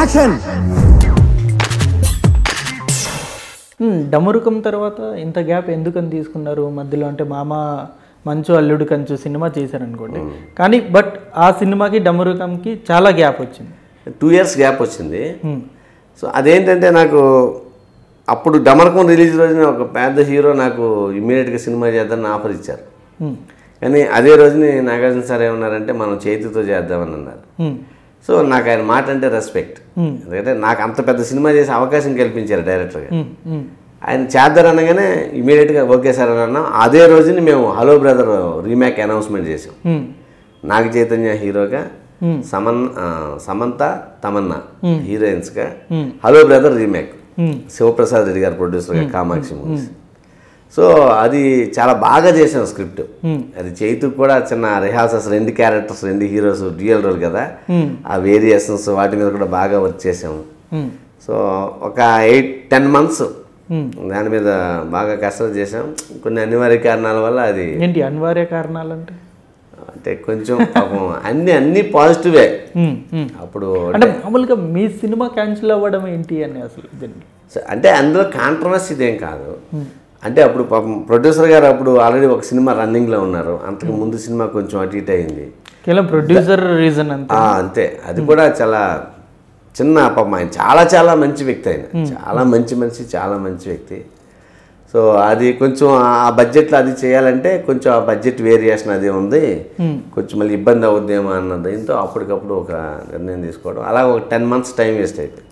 Action! Damarukam tarvata inta gap enduku teeskunnaru madhyalo ante mama manchu alludu kanchu cinema chesaru anukondi kaani but aa cinema ki Damarukam ki chaala gap vachindi 2 years gap vachindi so adentante naaku appudu Damarukam release rojuna oka pedda hero naaku immediate ga cinema cheyadanni offer icharu kaani adhe rojuni Nagarjuna sir em annarante manam cheyithito cheddam annaru so నాకు ఆయన మాట అంటే respect ఎందుకంటే నాకు అంత పెద్ద cinema చేసే అవకాశం కల్పించారు డైరెక్టర్ గారు ఆయన చేద్దారు అనగానే ఇమిడియట్ గా ఓకే సార్ అన్నాం అదే రోజుని మేము హలో బ్రదర్ రీమేక్ అనౌన్స్‌మెంట్ చేసాం నాగ చైతన్య హీరోగా సమంత తమన్నా హీరోయిన్స్ గా hello brother remake Sivaprasad Reddy గారు ప్రొడ్యూసర్ గా కామాక్షి మూవీస్ సో అది చాలా బాగా చేసాం స్క్రిప్ట్ అది చేతుకు కూడా చిన్న రిహార్సల్స్ రెండు క్యారెక్టర్స్ రెండు హీరోస్ డ్యూయల్ రోల్ కదా ఆ వేరియేషన్స్ వాటి మీద కూడా బాగా వర్క్ చేసాము సో ఒక 8-10 మంత్స్ దాని మీద బాగా కష్టం చేసాం కొన్ని అనివార్య కారణాల వల్ల అది ఏంటి అనివార్య కారణాలు అంటే అంటే కొంచెం అన్ని అన్ని పాజిటివే అప్పుడు అంటే మామూలుగా మీ సినిమా క్యాన్సిల్ అవ్వడం ఏంటి అని అసలు అంటే అందులో కాంట్రవర్సీ ఇదేం కాదు అంటే అప్పుడు ప్రొడ్యూసర్ గారు అప్పుడు ఆల్రెడీ ఒక సినిమా రన్నింగ్ లో ఉన్నారు అంతకు ముందు సినిమా కొంచెం అటు ఇటు అయింది కేవలం ప్రొడ్యూసర్ రీజన్ అంతే అది కూడా చాలా చిన్న పాపం ఆయన చాలా చాలా మంచి వ్యక్తి ఆయన చాలా మంచి వ్యక్తి సో అది కొంచెం ఆ బడ్జెట్లో అది చేయాలంటే కొంచెం ఆ బడ్జెట్ వేరియేషన్ అది ఉంది కొంచెం మళ్ళీ ఇబ్బంది అవుద్దేమో అన్న దీంతో అప్పటికప్పుడు ఒక నిర్ణయం తీసుకోవడం అలా ఒక 10 months టైం వేస్ట్ అయితే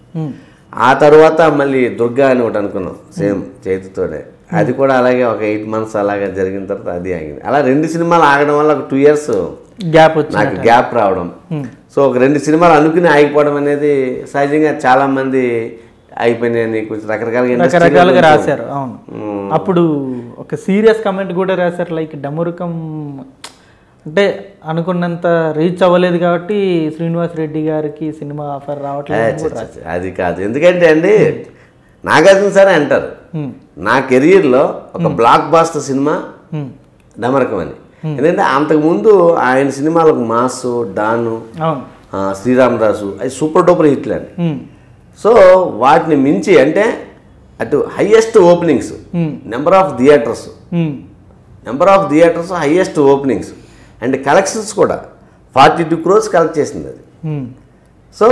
ఆ తర్వాత మళ్ళీ దుర్గా అని ఒకటి అనుకున్నాం సేమ్ చేతితోనే అది కూడా అలాగే ఒక 8 months అలాగే జరిగిన తర్వాత అది ఆగింది అలా రెండు సినిమాలు ఆగడం వల్ల ఒక 2 years గ్యాప్ వచ్చింది నాకు గ్యాప్ రావడం సో ఒక రెండు సినిమాలు అనుకుని ఆగిపోవడం అనేది సహజంగా చాలా మంది అయిపోయినాయని కొంచెం రకరకాలుగా రాశారు అవును అప్పుడు ఒక సీరియస్ కామెంట్ కూడా రాశారు లైక్ Damarukam అంటే అనుకున్నంత రీచ్ అవ్వలేదు కాబట్టి శ్రీనివాస్ రెడ్డి గారికి సినిమా ఆఫర్ రావట్లేదు అది కాదు ఎందుకంటే అండి నాగార్జున సార్ అంటారు నా కెరీర్లో ఒక బ్లాక్ బాస్టర్ సినిమా Damarukam అని ఎందుకంటే అంతకుముందు ఆయన సినిమాలకు మాసు డాను శ్రీరామ్ రాసు అవి సూపర్ డూపర్ హిట్లు అండి సో వాటిని మించి అంటే అటు highest openings number of theatres highest openings and collections కూడా 42 crores కలెక్ట్ చేసింది అది సో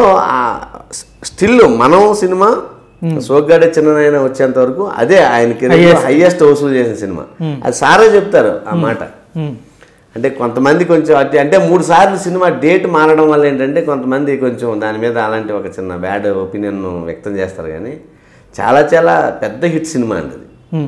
స్టిల్ మనం సినిమా సోగ్గాడే చిన్ననైనా వచ్చేంత వరకు అదే ఆయనకి హైయెస్ట్ వసూలు చేసిన సినిమా అది సారే చెప్తారు ఆ మాట అంటే కొంతమంది కొంచెం అంటే 3 సార్లు సినిమా డేట్ మారడం వల్ల ఏంటంటే కొంతమంది కొంచెం దాని మీద అలాంటి ఒక చిన్న బ్యాడ్ ఒపీనియన్ వ్యక్తం చేస్తారు కానీ చాలా చాలా పెద్ద హిట్ సినిమా అండి